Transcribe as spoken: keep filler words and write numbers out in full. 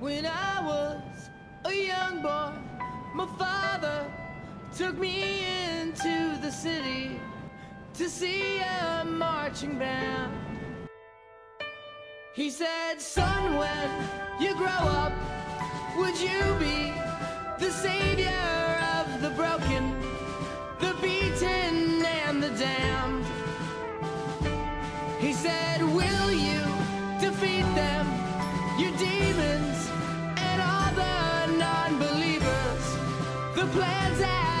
When I was a young boy, my father took me into the city to see a marching band. He said, "Son, when you grow up, would you be the savior of the broken, the beaten, and the damned?" He said, "Will you defeat them, your demons? Plans out."